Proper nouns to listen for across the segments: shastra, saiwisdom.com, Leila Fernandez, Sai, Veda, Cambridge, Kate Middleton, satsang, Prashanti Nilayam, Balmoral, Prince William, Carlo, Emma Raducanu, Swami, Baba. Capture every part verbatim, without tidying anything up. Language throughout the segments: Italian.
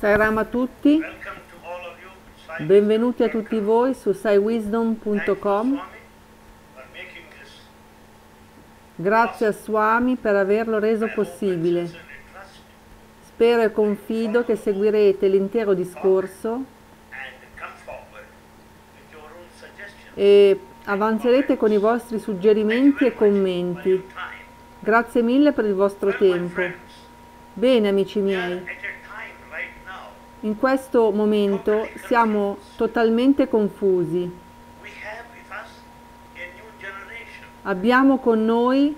Sairam a tutti, benvenuti a tutti voi su sai wisdom punto com. Grazie a Swami per averlo reso possibile. Spero e confido che seguirete l'intero discorso e avanzerete con i vostri suggerimenti e commenti. Grazie mille per il vostro tempo. Bene, amici miei, in questo momento siamo totalmente confusi. Abbiamo con noi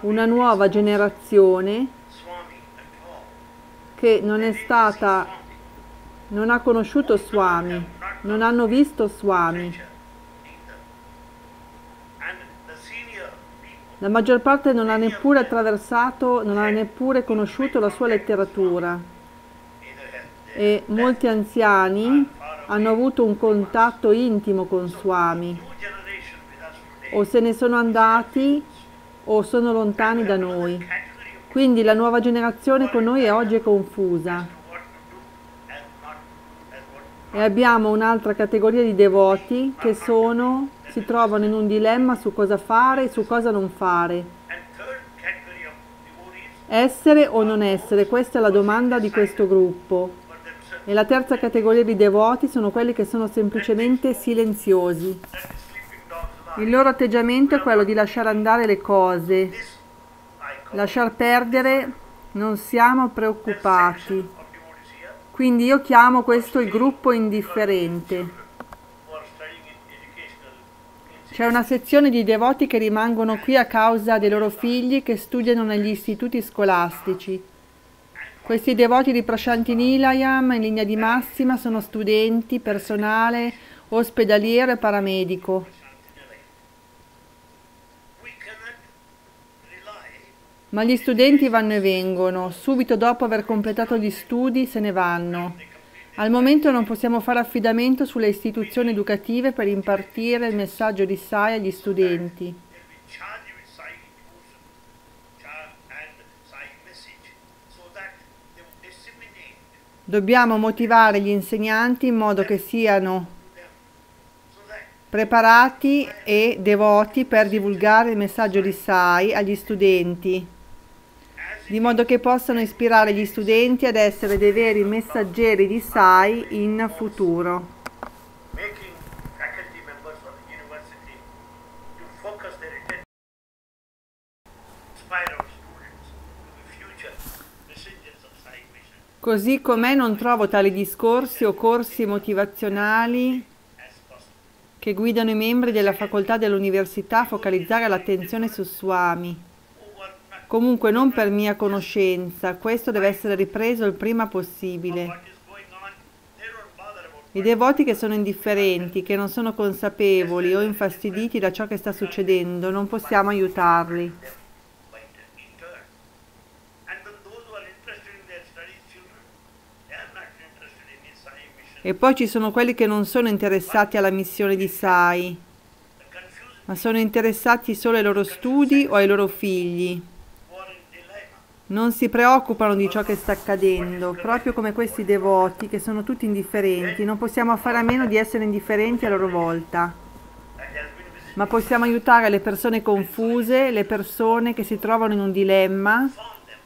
una nuova generazione che non è stata, non ha conosciuto Swami, non hanno visto Swami. La maggior parte non ha neppure attraversato, non ha neppure conosciuto la sua letteratura. E molti anziani hanno avuto un contatto intimo con Swami, o se ne sono andati o sono lontani da noi. Quindi la nuova generazione con noi è oggi confusa. E abbiamo un'altra categoria di devoti che sono, si trovano in un dilemma su cosa fare e su cosa non fare. Essere o non essere, questa è la domanda di questo gruppo. E la terza categoria di devoti sono quelli che sono semplicemente silenziosi. Il loro atteggiamento è quello di lasciare andare le cose, lasciar perdere, non siamo preoccupati. Quindi io chiamo questo il gruppo indifferente. C'è una sezione di devoti che rimangono qui a causa dei loro figli che studiano negli istituti scolastici. Questi devoti di Prashanti Nilayam in linea di massima sono studenti, personale, ospedaliero e paramedico. Ma gli studenti vanno e vengono, subito dopo aver completato gli studi se ne vanno. Al momento non possiamo fare affidamento sulle istituzioni educative per impartire il messaggio di Sai agli studenti. Dobbiamo motivare gli insegnanti in modo che siano preparati e devoti per divulgare il messaggio di Sai agli studenti, di modo che possano ispirare gli studenti ad essere dei veri messaggeri di Sai in futuro. Così com'è non trovo tali discorsi o corsi motivazionali che guidano i membri della facoltà dell'università a focalizzare l'attenzione su Swami. Comunque non per mia conoscenza, questo deve essere ripreso il prima possibile. I devoti che sono indifferenti, che non sono consapevoli o infastiditi da ciò che sta succedendo, non possiamo aiutarli. E poi ci sono quelli che non sono interessati alla missione di Sai, ma sono interessati solo ai loro studi o ai loro figli. Non si preoccupano di ciò che sta accadendo, proprio come questi devoti che sono tutti indifferenti. Non possiamo fare a meno di essere indifferenti a loro volta, ma possiamo aiutare le persone confuse, le persone che si trovano in un dilemma,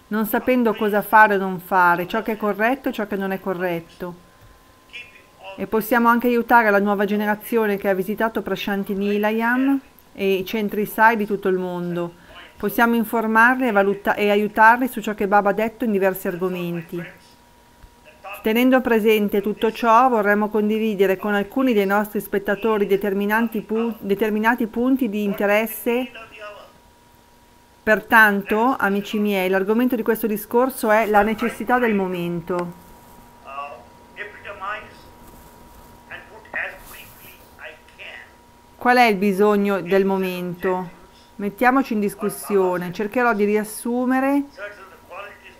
non sapendo cosa fare o non fare, ciò che è corretto e ciò che non è corretto. E possiamo anche aiutare la nuova generazione che ha visitato Prashanti Nilayam e i centri Sai di tutto il mondo. Possiamo informarli e, e aiutarli su ciò che Baba ha detto in diversi argomenti. Tenendo presente tutto ciò, vorremmo condividere con alcuni dei nostri spettatori determinati, pu determinati punti di interesse. Pertanto, amici miei, l'argomento di questo discorso è la necessità del momento. Qual è il bisogno del momento? Mettiamoci in discussione, cercherò di riassumere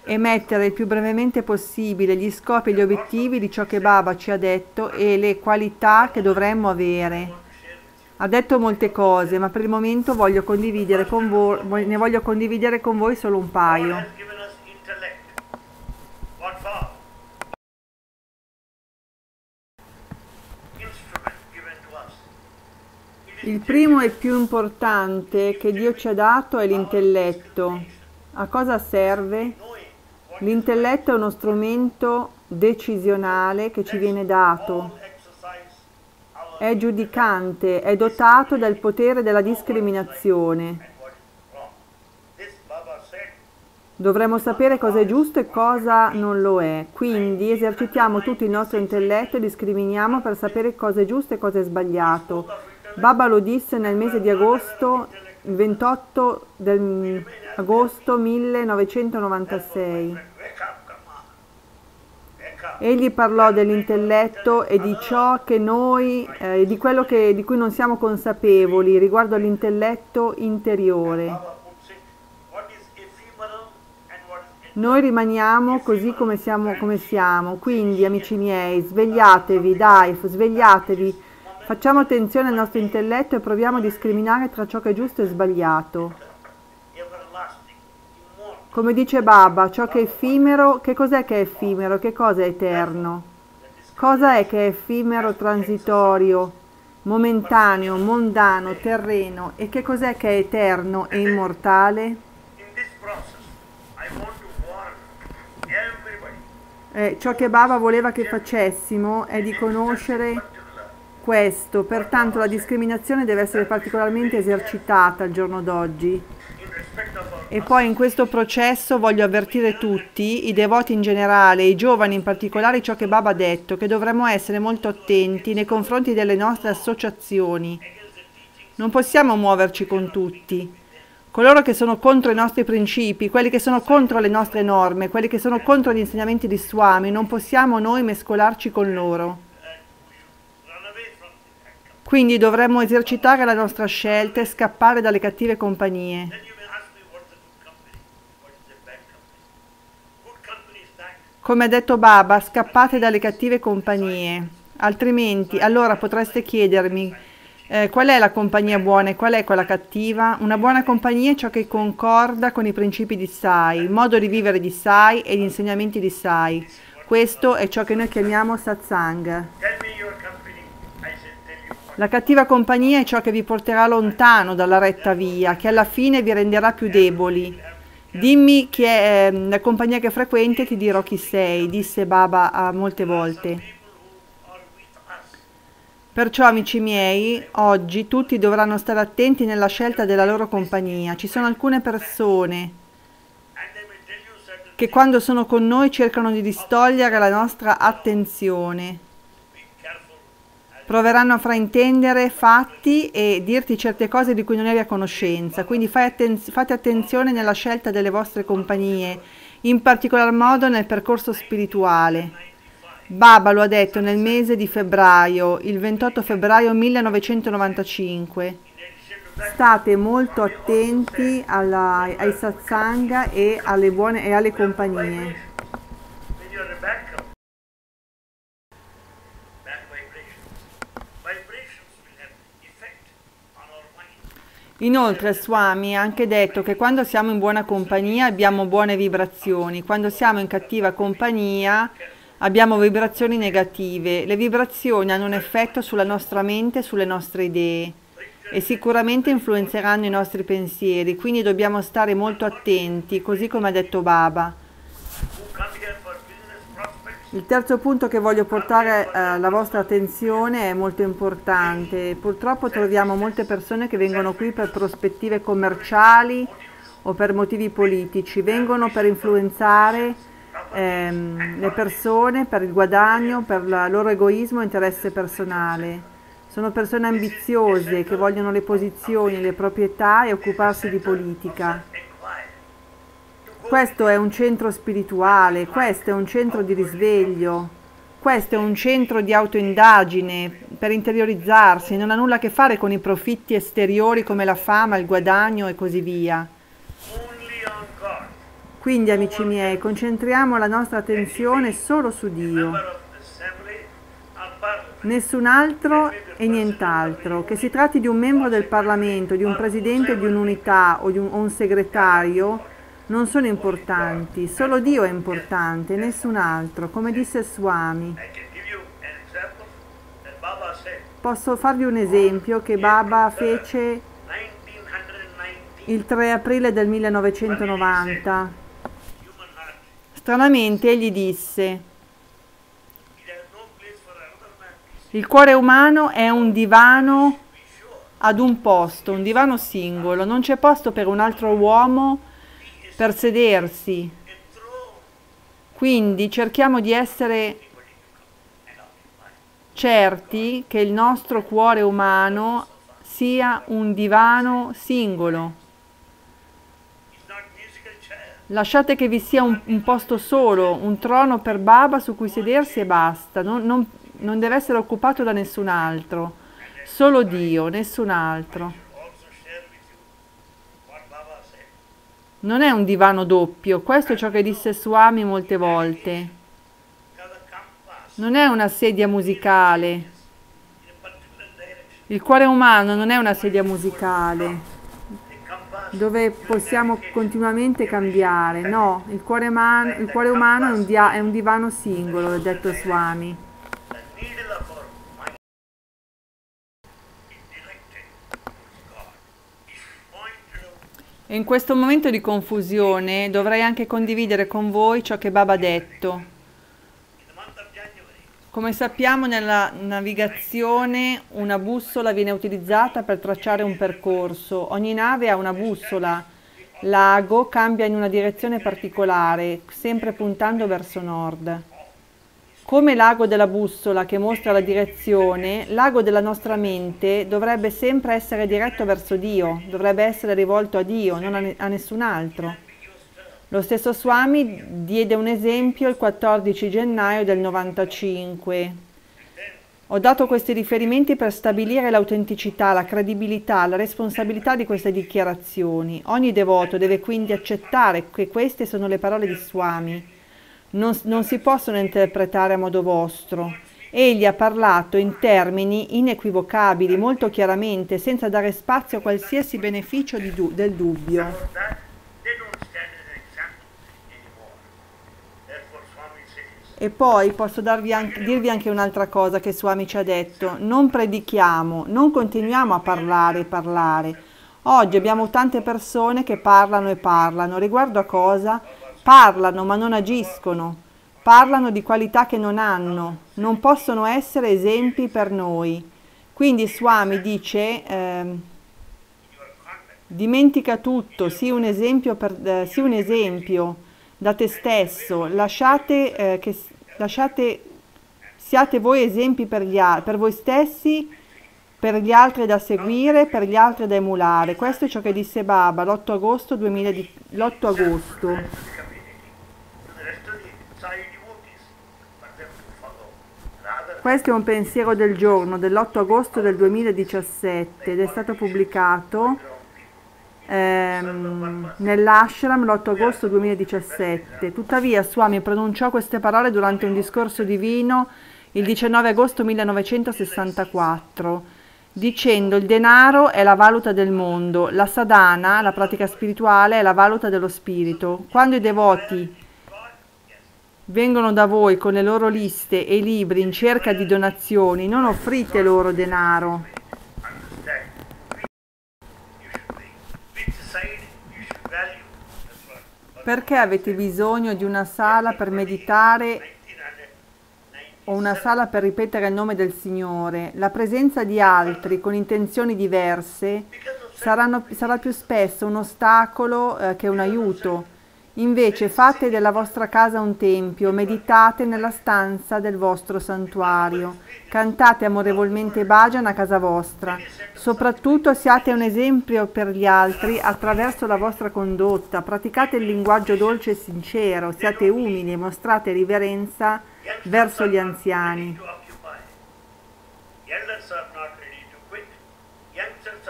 e mettere il più brevemente possibile gli scopi e gli obiettivi di ciò che Baba ci ha detto e le qualità che dovremmo avere. Ha detto molte cose, ma per il momento voglio condividere con voi, ne voglio condividere con voi solo un paio. Il primo e più importante che Dio ci ha dato è l'intelletto. A cosa serve? L'intelletto è uno strumento decisionale che ci viene dato. È giudicante, è dotato dal potere della discriminazione. Dovremmo sapere cosa è giusto e cosa non lo è. Quindi esercitiamo tutto il nostro intelletto e discriminiamo per sapere cosa è giusto e cosa è sbagliato. Baba lo disse nel mese di agosto, il ventotto del agosto millenovecentonovantasei. Egli parlò dell'intelletto e di ciò che noi, eh, di quello che, di cui non siamo consapevoli riguardo all'intelletto interiore. Noi rimaniamo così come siamo, come siamo. Quindi, amici miei, svegliatevi, dai, svegliatevi. Facciamo attenzione al nostro intelletto e proviamo a discriminare tra ciò che è giusto e sbagliato. Come dice Baba, ciò che è effimero, che cos'è che è effimero? Che cosa è eterno? Cosa è che è effimero, transitorio, momentaneo, mondano, terreno? E che cos'è che è eterno e immortale? Eh, ciò che Baba voleva che facessimo è di conoscere questo, pertanto la discriminazione deve essere particolarmente esercitata al giorno d'oggi. E poi in questo processo voglio avvertire tutti, i devoti in generale, i giovani in particolare, ciò che Baba ha detto, che dovremmo essere molto attenti nei confronti delle nostre associazioni. Non possiamo muoverci con tutti. Coloro che sono contro i nostri principi, quelli che sono contro le nostre norme, quelli che sono contro gli insegnamenti di Swami, non possiamo noi mescolarci con loro. Quindi dovremmo esercitare la nostra scelta e scappare dalle cattive compagnie. Come ha detto Baba, scappate dalle cattive compagnie, altrimenti allora potreste chiedermi: Eh, qual è la compagnia buona e qual è quella cattiva? Una buona compagnia è ciò che concorda con i principi di Sai, il modo di vivere di Sai e gli insegnamenti di Sai. Questo è ciò che noi chiamiamo satsang. La cattiva compagnia è ciò che vi porterà lontano dalla retta via, che alla fine vi renderà più deboli. Dimmi chi è eh, la compagnia che frequenti e ti dirò chi sei, disse Baba ah, molte volte. Perciò, amici miei, oggi tutti dovranno stare attenti nella scelta della loro compagnia. Ci sono alcune persone che quando sono con noi cercano di distogliere la nostra attenzione. Proveranno a fraintendere fatti e dirti certe cose di cui non eri a conoscenza. Quindi fai attenz- fate attenzione nella scelta delle vostre compagnie, in particolar modo nel percorso spirituale. Baba lo ha detto nel mese di febbraio, il ventotto febbraio millenovecentonovantacinque. State molto attenti alla, ai satsanga e alle, buone, e alle compagnie. Inoltre Swami ha anche detto che quando siamo in buona compagnia abbiamo buone vibrazioni, quando siamo in cattiva compagnia abbiamo vibrazioni negative. Le vibrazioni hanno un effetto sulla nostra mente e sulle nostre idee e sicuramente influenzeranno i nostri pensieri, quindi dobbiamo stare molto attenti, così come ha detto Baba. Il terzo punto che voglio portare alla vostra attenzione è molto importante. Purtroppo troviamo molte persone che vengono qui per prospettive commerciali o per motivi politici, vengono per influenzare Ehm, le persone per il guadagno, per il loro egoismo e interesse personale. Sono persone ambiziose che vogliono le posizioni, le proprietà e occuparsi di politica. Questo è un centro spirituale, questo è un centro di risveglio, questo è un centro di autoindagine per interiorizzarsi, non ha nulla a che fare con i profitti esteriori come la fama, il guadagno e così via. Quindi, amici miei, concentriamo la nostra attenzione solo su Dio, nessun altro e nient'altro. Che si tratti di un membro del Parlamento, di un presidente di un'unità o di un, o un segretario, non sono importanti. Solo Dio è importante, nessun altro, come disse Swami. Posso farvi un esempio che Baba fece il tre aprile del millenovecentonovanta. Stranamente egli disse: il cuore umano è un divano ad un posto, un divano singolo, non c'è posto per un altro uomo per sedersi, quindi cerchiamo di essere certi che il nostro cuore umano sia un divano singolo. Lasciate che vi sia un, un posto solo, un trono per Baba su cui sedersi e basta, non, non, non deve essere occupato da nessun altro, solo Dio, nessun altro. Non è un divano doppio, questo è ciò che disse Swami molte volte. Non è una sedia musicale. Il cuore umano non è una sedia musicale dove possiamo continuamente cambiare. No, il cuore umano, il cuore umano è, un dia, è un divano singolo, l'ha detto Swami. E in questo momento di confusione dovrei anche condividere con voi ciò che Baba ha detto. Come sappiamo, nella navigazione una bussola viene utilizzata per tracciare un percorso. Ogni nave ha una bussola. L'ago cambia in una direzione particolare, sempre puntando verso nord. Come l'ago della bussola che mostra la direzione, l'ago della nostra mente dovrebbe sempre essere diretto verso Dio, dovrebbe essere rivolto a Dio, non a, ne a nessun altro. Lo stesso Swami diede un esempio il quattordici gennaio del novantacinque. Ho dato questi riferimenti per stabilire l'autenticità, la credibilità, la responsabilità di queste dichiarazioni. Ogni devoto deve quindi accettare che queste sono le parole di Swami. Non, non si possono interpretare a modo vostro. Egli ha parlato in termini inequivocabili, molto chiaramente, senza dare spazio a qualsiasi beneficio di du- del dubbio. E poi posso darvi anche, dirvi anche un'altra cosa che Swami ci ha detto: non predichiamo, non continuiamo a parlare e parlare. Oggi abbiamo tante persone che parlano e parlano, riguardo a cosa? Parlano ma non agiscono, parlano di qualità che non hanno, non possono essere esempi per noi. Quindi Swami dice, eh, dimentica tutto, sii un esempio per, eh, sii un esempio da te stesso, lasciate, eh, che, lasciate, siate voi esempi per, gli, per voi stessi, per gli altri da seguire, per gli altri da emulare. Questo è ciò che disse Baba l'otto agosto duemiladiciotto. Questo è un pensiero del giorno dell'otto agosto del duemiladiciassette ed è stato pubblicato ehm, nell'ashram l'otto agosto duemiladiciassette. Tuttavia Swami pronunciò queste parole durante un discorso divino il diciannove agosto millenovecentosessantaquattro, dicendo: il denaro è la valuta del mondo, la sadhana, la pratica spirituale, è la valuta dello spirito. Quando i devoti vengono da voi con le loro liste e libri in cerca di donazioni, non offrite loro denaro. Perché avete bisogno di una sala per meditare o una sala per ripetere il nome del Signore? La presenza di altri con intenzioni diverse saranno, sarà più spesso un ostacolo eh, che un aiuto. Invece fate della vostra casa un tempio, meditate nella stanza del vostro santuario, cantate amorevolmente bhajan a casa vostra, soprattutto siate un esempio per gli altri attraverso la vostra condotta, praticate il linguaggio dolce e sincero, siate umili e mostrate riverenza verso gli anziani.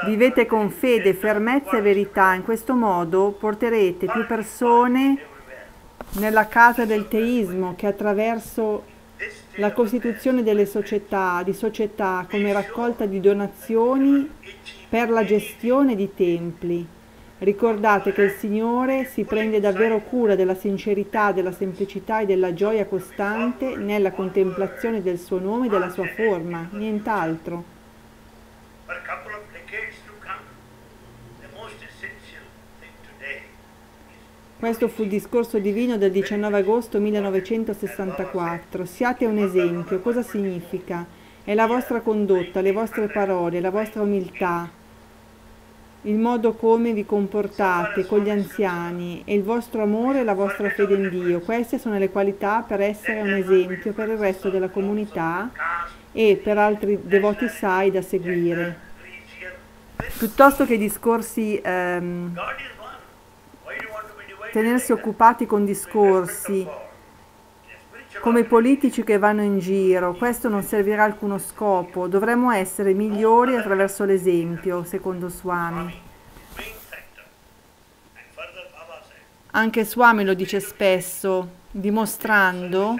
Vivete con fede, fermezza e verità, in questo modo porterete più persone nella casa del teismo che attraverso la costituzione delle società, di società come raccolta di donazioni per la gestione di templi. Ricordate che il Signore si prende davvero cura della sincerità, della semplicità e della gioia costante nella contemplazione del suo nome e della sua forma, nient'altro. for a couple of decades to come. The most essential thing today. Questo fu il discorso divino del diciannove agosto millenovecentosessantaquattro. Siate un esempio. Cosa significa? È la vostra condotta, le vostre parole, la vostra umiltà, il modo come vi comportate con gli anziani e il vostro amore e la vostra fede in Dio. Queste sono le qualità per essere un esempio per il resto della comunità e per altri devoti Sai da seguire. Piuttosto che discorsi, ehm, tenersi occupati con discorsi come politici che vanno in giro, questo non servirà a alcuno scopo. Dovremmo essere migliori attraverso l'esempio, secondo Swami. Anche Swami lo dice spesso, dimostrando,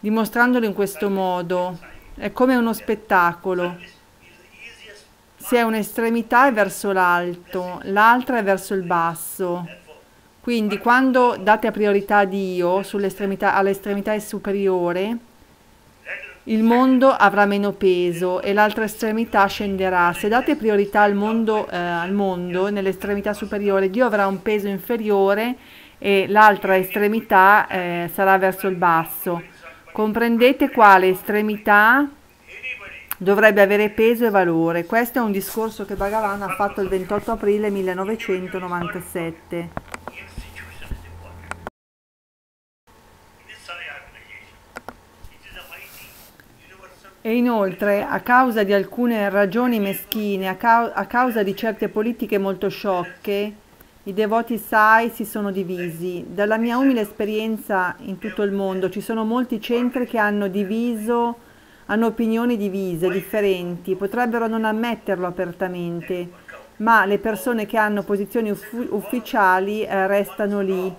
dimostrandolo in questo modo. È come uno spettacolo. Se è un'estremità è verso l'alto, l'altra è verso il basso. Quindi quando date priorità a Dio all'estremità superiore, il mondo avrà meno peso e l'altra estremità scenderà. Se date priorità al mondo, eh, al mondo nell'estremità superiore, Dio avrà un peso inferiore e l'altra estremità eh, sarà verso il basso. Comprendete quale estremità dovrebbe avere peso e valore. Questo è un discorso che Bhagavan ha fatto il ventotto aprile millenovecentonovantasette. E inoltre, a causa di alcune ragioni meschine, a, ca a causa di certe politiche molto sciocche, i devoti Sai si sono divisi. Dalla mia umile esperienza in tutto il mondo ci sono molti centri che hanno diviso, hanno opinioni divise, differenti, potrebbero non ammetterlo apertamente, ma le persone che hanno posizioni uf ufficiali eh, restano lì.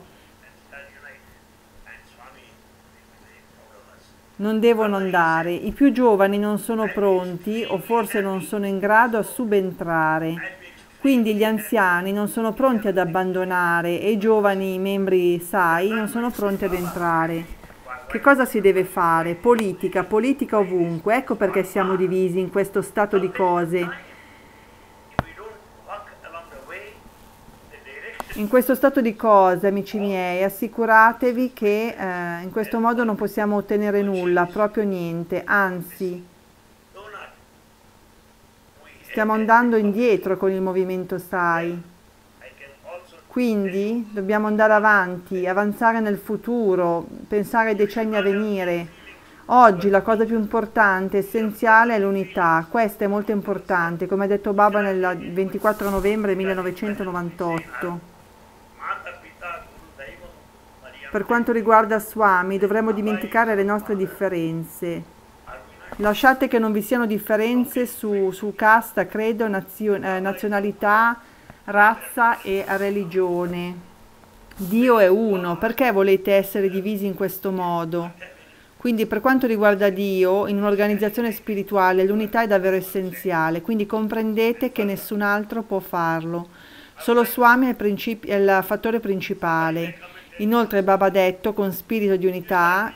Non devono andare, i più giovani non sono pronti o forse non sono in grado a subentrare, quindi gli anziani non sono pronti ad abbandonare e i giovani membri Sai non sono pronti ad entrare. Che cosa si deve fare? Politica, politica ovunque, ecco perché siamo divisi in questo stato di cose. In questo stato di cose, amici miei, assicuratevi che eh, in questo modo non possiamo ottenere nulla, proprio niente, anzi, stiamo andando indietro con il movimento Sai. Quindi dobbiamo andare avanti, avanzare nel futuro, pensare ai decenni a venire. Oggi la cosa più importante, essenziale, è l'unità. Questa è molto importante, come ha detto Baba nel ventiquattro novembre millenovecentonovantotto. Per quanto riguarda Swami, dovremmo dimenticare le nostre differenze. Lasciate che non vi siano differenze su, su casta, credo, nazio, eh, nazionalità, razza e religione. Dio è uno, perché volete essere divisi in questo modo? Quindi per quanto riguarda Dio, in un'organizzazione spirituale l'unità è davvero essenziale, quindi comprendete che nessun altro può farlo. Solo Swami è il, è il fattore principale. Inoltre Baba ha detto, con spirito di unità,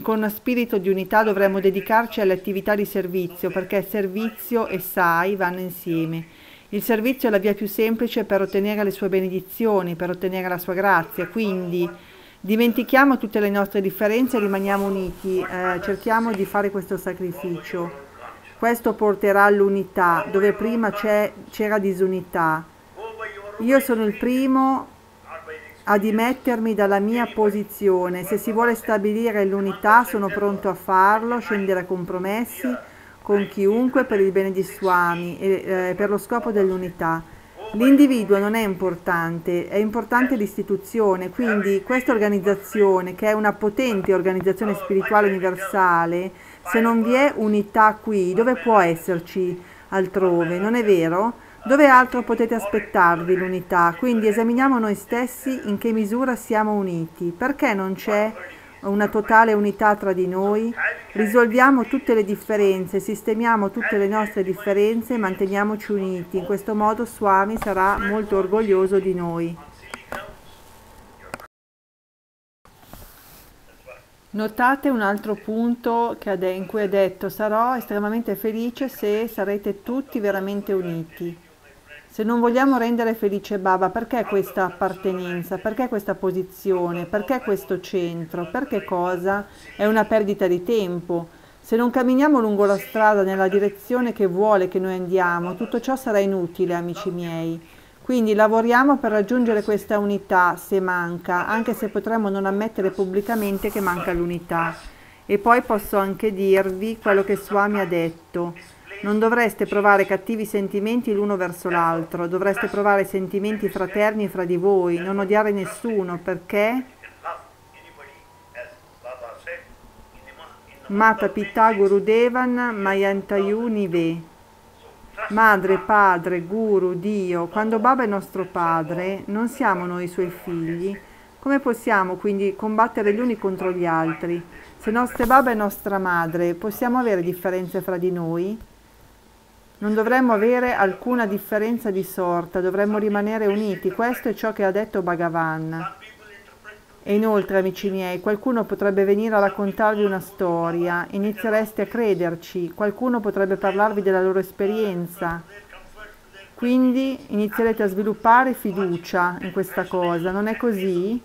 con spirito di unità dovremmo dedicarci alle attività di servizio, perché servizio e Sai vanno insieme. Il servizio è la via più semplice per ottenere le sue benedizioni, per ottenere la sua grazia. Quindi dimentichiamo tutte le nostre differenze e rimaniamo uniti, eh, cerchiamo di fare questo sacrificio. Questo porterà all'unità, dove prima c'era disunità. Io sono il primo a dimettermi dalla mia posizione. Se si vuole stabilire l'unità sono pronto a farlo, scendere a compromessi con chiunque per il bene di Swami e eh, per lo scopo dell'unità. L'individuo non è importante, è importante l'istituzione, quindi questa organizzazione, che è una potente organizzazione spirituale universale, se non vi è unità qui, dove può esserci altrove, non è vero? Dove altro potete aspettarvi l'unità? Quindi esaminiamo noi stessi in che misura siamo uniti. Perché non c'è una totale unità tra di noi? Risolviamo tutte le differenze, sistemiamo tutte le nostre differenze e manteniamoci uniti. In questo modo Swami sarà molto orgoglioso di noi. Notate un altro punto che in cui è detto: sarò estremamente felice se sarete tutti veramente uniti. Se non vogliamo rendere felice Baba, perché questa appartenenza? Perché questa posizione? Perché questo centro? Perché cosa? È una perdita di tempo. Se non camminiamo lungo la strada nella direzione che vuole che noi andiamo, tutto ciò sarà inutile, amici miei. Quindi lavoriamo per raggiungere questa unità se manca, anche se potremmo non ammettere pubblicamente che manca l'unità. E poi posso anche dirvi quello che Swami ha detto. Non dovreste provare cattivi sentimenti l'uno verso l'altro, dovreste provare sentimenti fraterni fra di voi, non odiare nessuno, perché Mata Pitta Guru Devan Mayantayu Nive. Madre, padre, guru, Dio, quando Baba è nostro padre, non siamo noi i suoi figli. Come possiamo quindi combattere gli uni contro gli altri? Se nostra Baba è nostra madre, possiamo avere differenze fra di noi? Non dovremmo avere alcuna differenza di sorta, dovremmo rimanere uniti. Questo è ciò che ha detto Bhagavan. E inoltre, amici miei, qualcuno potrebbe venire a raccontarvi una storia, iniziereste a crederci, qualcuno potrebbe parlarvi della loro esperienza. Quindi inizierete a sviluppare fiducia in questa cosa, non è così?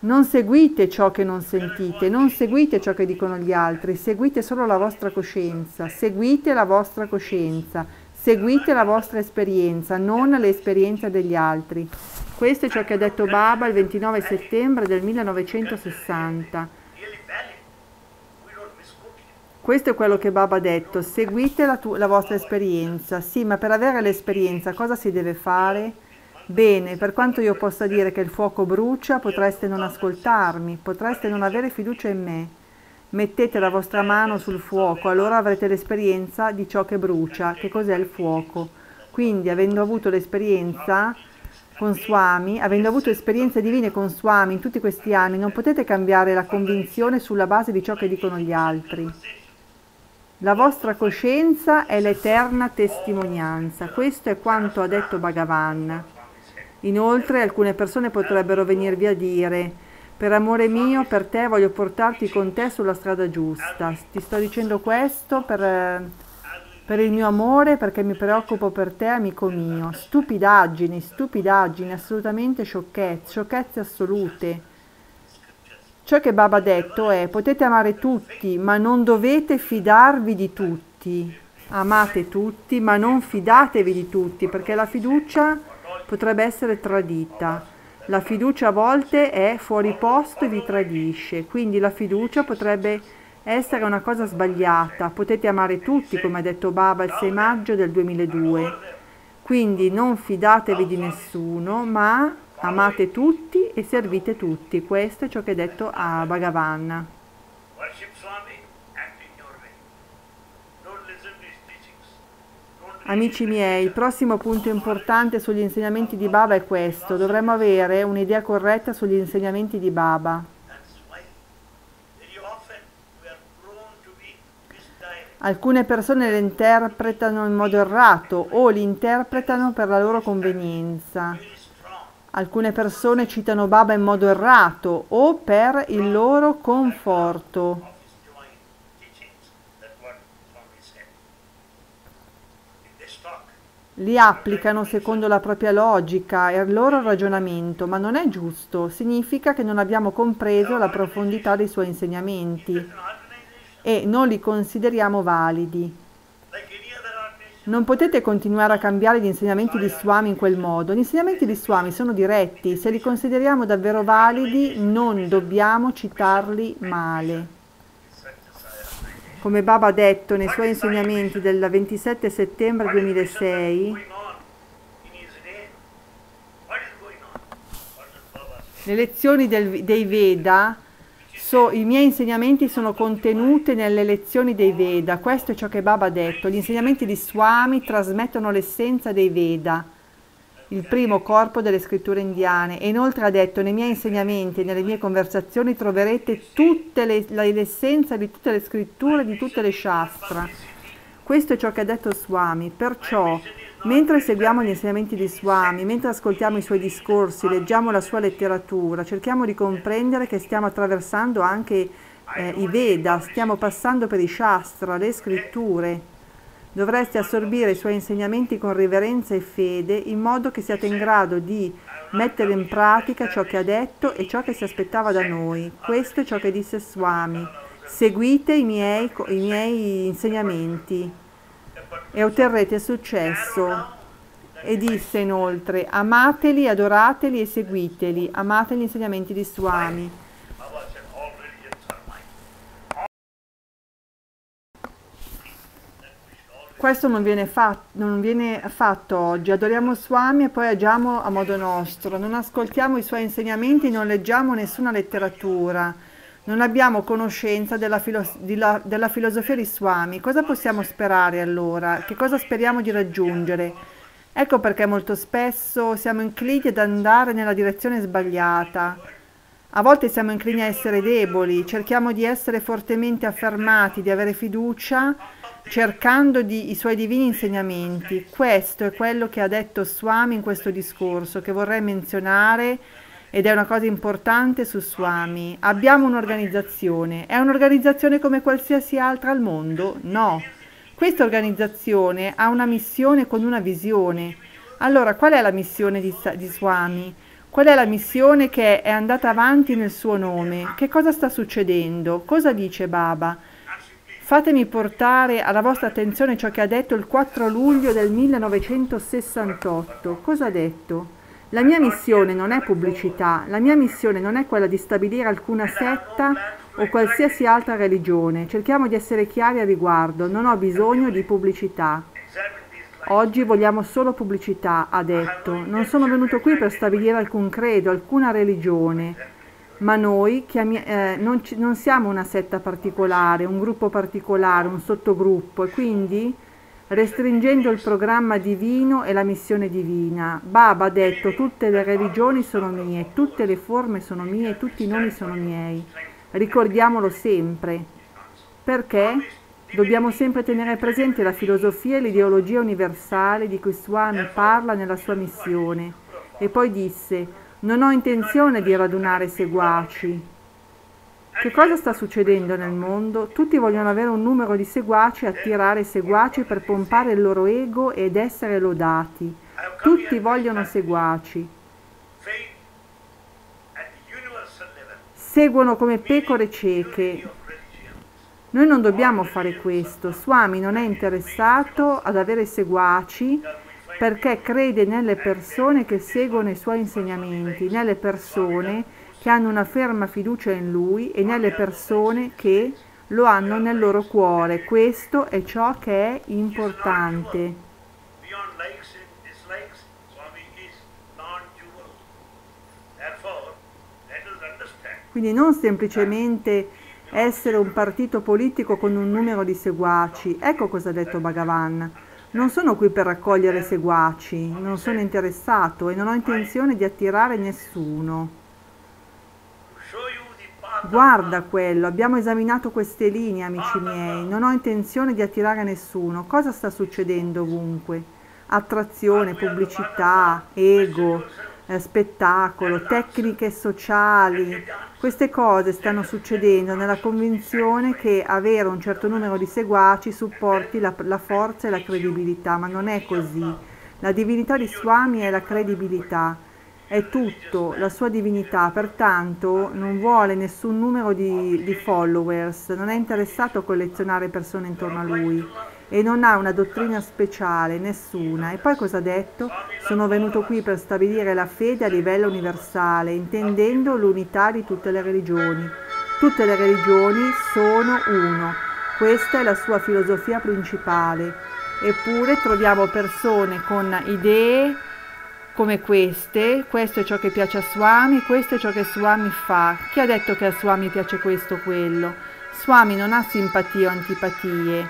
Non seguite ciò che non sentite, non seguite ciò che dicono gli altri, seguite solo la vostra coscienza, seguite la vostra coscienza, seguite la vostra esperienza, non l'esperienza degli altri. Questo è ciò che ha detto Baba il ventinove settembre del millenovecentosessanta. Questo è quello che Baba ha detto, seguite la, la vostra esperienza. Sì, ma per avere l'esperienza cosa si deve fare? Bene, per quanto io possa dire che il fuoco brucia, potreste non ascoltarmi, potreste non avere fiducia in me. Mettete la vostra mano sul fuoco, allora avrete l'esperienza di ciò che brucia, che cos'è il fuoco. Quindi, avendo avuto l'esperienza con Swami, avendo avuto esperienze divine con Swami in tutti questi anni, non potete cambiare la convinzione sulla base di ciò che dicono gli altri. La vostra coscienza è l'eterna testimonianza. Questo è quanto ha detto Bhagavan. Inoltre alcune persone potrebbero venirvi a dire: per amore mio, per te voglio portarti con te sulla strada giusta, ti sto dicendo questo per, per il mio amore, perché mi preoccupo per te, amico mio. Stupidaggini, stupidaggini, assolutamente sciocchezze, sciocchezze assolute. Ciò che Baba ha detto è: potete amare tutti, ma non dovete fidarvi di tutti. Amate tutti, ma non fidatevi di tutti, perché la fiducia potrebbe essere tradita. La fiducia a volte è fuori posto e vi tradisce, quindi la fiducia potrebbe essere una cosa sbagliata. Potete amare tutti, come ha detto Baba il sei maggio del duemiladue. Quindi non fidatevi di nessuno, ma amate tutti e servite tutti. Questo è ciò che ha detto a Bhagavan. Amici miei, il prossimo punto importante sugli insegnamenti di Baba è questo. Dovremmo avere un'idea corretta sugli insegnamenti di Baba. Alcune persone le interpretano in modo errato o li interpretano per la loro convenienza. Alcune persone citano Baba in modo errato o per il loro conforto. Li applicano secondo la propria logica e il loro ragionamento, ma non è giusto, significa che non abbiamo compreso la profondità dei suoi insegnamenti e non li consideriamo validi. Non potete continuare a cambiare gli insegnamenti di Swami in quel modo. Gli insegnamenti di Swami sono diretti, se li consideriamo davvero validi non dobbiamo citarli male. Come Baba ha detto nei suoi insegnamenti del ventisette settembre duemilasei, le lezioni del, dei Veda, so, i miei insegnamenti sono contenute nelle lezioni dei Veda. Questo è ciò che Baba ha detto. Gli insegnamenti di Swami trasmettono l'essenza dei Veda, il primo corpo delle scritture indiane. E inoltre ha detto: nei miei insegnamenti e nelle mie conversazioni troverete tutte le, la, l'essenza di tutte le scritture, di tutte le shastra. Questo è ciò che ha detto Swami. Perciò, mentre seguiamo gli insegnamenti di Swami, mentre ascoltiamo i suoi discorsi, leggiamo la sua letteratura, cerchiamo di comprendere che stiamo attraversando anche eh, i Veda, stiamo passando per i shastra, le scritture. Dovreste assorbire i suoi insegnamenti con riverenza e fede, in modo che siate in grado di mettere in pratica ciò che ha detto e ciò che si aspettava da noi. Questo è ciò che disse Swami. Seguite i miei, i miei insegnamenti e otterrete successo. E disse inoltre: amateli, adorateli e seguiteli, amate gli insegnamenti di Swami. Questo non viene, fatto, non viene fatto oggi, adoriamo Swami e poi agiamo a modo nostro, non ascoltiamo i suoi insegnamenti, non leggiamo nessuna letteratura, non abbiamo conoscenza della, filo della, della filosofia di Swami. Cosa possiamo sperare allora? Che cosa speriamo di raggiungere? Ecco perché molto spesso siamo inclini ad andare nella direzione sbagliata. A volte siamo inclini a essere deboli, cerchiamo di essere fortemente affermati, di avere fiducia, cercando di, i suoi divini insegnamenti. Questo è quello che ha detto Swami in questo discorso, che vorrei menzionare, ed è una cosa importante su Swami. Abbiamo un'organizzazione. È un'organizzazione come qualsiasi altra al mondo? No. Questa organizzazione ha una missione con una visione. Allora, qual è la missione di, di Swami? Qual è la missione che è andata avanti nel suo nome? Che cosa sta succedendo? Cosa dice Baba? Fatemi portare alla vostra attenzione ciò che ha detto il quattro luglio del millenovecentosessantotto. Cosa ha detto? La mia missione non è pubblicità, la mia missione non è quella di stabilire alcuna setta o qualsiasi altra religione. Cerchiamo di essere chiari a riguardo, non ho bisogno di pubblicità. Oggi vogliamo solo pubblicità, ha detto. Non sono venuto qui per stabilire alcun credo, alcuna religione, ma noi eh, non, non siamo una setta particolare, un gruppo particolare, un sottogruppo, e quindi restringendo il programma divino e la missione divina. Baba ha detto: tutte le religioni sono mie, tutte le forme sono mie, tutti i nomi sono miei. Ricordiamolo sempre, perché dobbiamo sempre tenere presente la filosofia e l'ideologia universale di cui Swami parla nella sua missione. E poi disse: non ho intenzione di radunare seguaci. Che cosa sta succedendo nel mondo? Tutti vogliono avere un numero di seguaci, attirare seguaci per pompare il loro ego ed essere lodati. Tutti vogliono seguaci. Seguono come pecore cieche. Noi non dobbiamo fare questo. Swami non è interessato ad avere seguaci perché crede nelle persone che seguono i suoi insegnamenti, nelle persone che hanno una ferma fiducia in lui e nelle persone che lo hanno nel loro cuore. Questo è ciò che è importante. Quindi non semplicemente essere un partito politico con un numero di seguaci. Ecco cosa ha detto Bhagavan. Non sono qui per raccogliere seguaci, non sono interessato e non ho intenzione di attirare nessuno. Guarda quello, abbiamo esaminato queste linee, amici miei. Non ho intenzione di attirare nessuno. Cosa sta succedendo ovunque? Attrazione, pubblicità, ego, eh, spettacolo, tecniche sociali. Queste cose stanno succedendo nella convinzione che avere un certo numero di seguaci supporti la, la forza e la credibilità, ma non è così. La divinità di Swami è la credibilità. È tutto, la sua divinità, pertanto non vuole nessun numero di, di followers, non è interessato a collezionare persone intorno a lui e non ha una dottrina speciale, nessuna. E poi cosa ha detto? Sono venuto qui per stabilire la fede a livello universale, intendendo l'unità di tutte le religioni. Tutte le religioni sono uno, questa è la sua filosofia principale. Eppure troviamo persone con idee come queste: questo è ciò che piace a Swami, questo è ciò che Swami fa. Chi ha detto che a Swami piace questo o quello? Swami non ha simpatie o antipatie,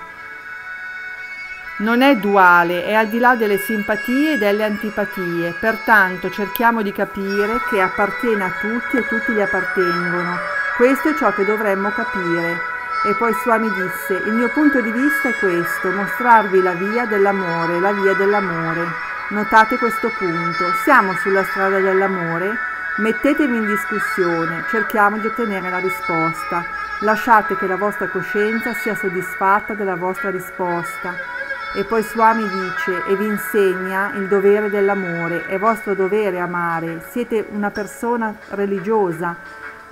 non è duale, è al di là delle simpatie e delle antipatie. Pertanto cerchiamo di capire che appartiene a tutti e tutti gli appartengono. Questo è ciò che dovremmo capire. E poi Swami disse: il mio punto di vista è questo, mostrarvi la via dell'amore, la via dell'amore. Notate questo punto, siamo sulla strada dell'amore, mettetemi in discussione, cerchiamo di ottenere la risposta. Lasciate che la vostra coscienza sia soddisfatta della vostra risposta. E poi Swami dice, e vi insegna il dovere dell'amore, è vostro dovere amare, siete una persona religiosa,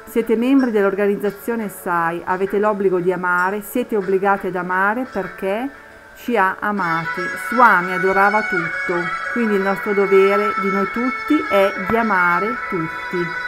siete membri dell'organizzazione Sai, avete l'obbligo di amare, siete obbligati ad amare perché ci ha amati. Swami adorava tutto, quindi il nostro dovere di noi tutti è di amare tutti.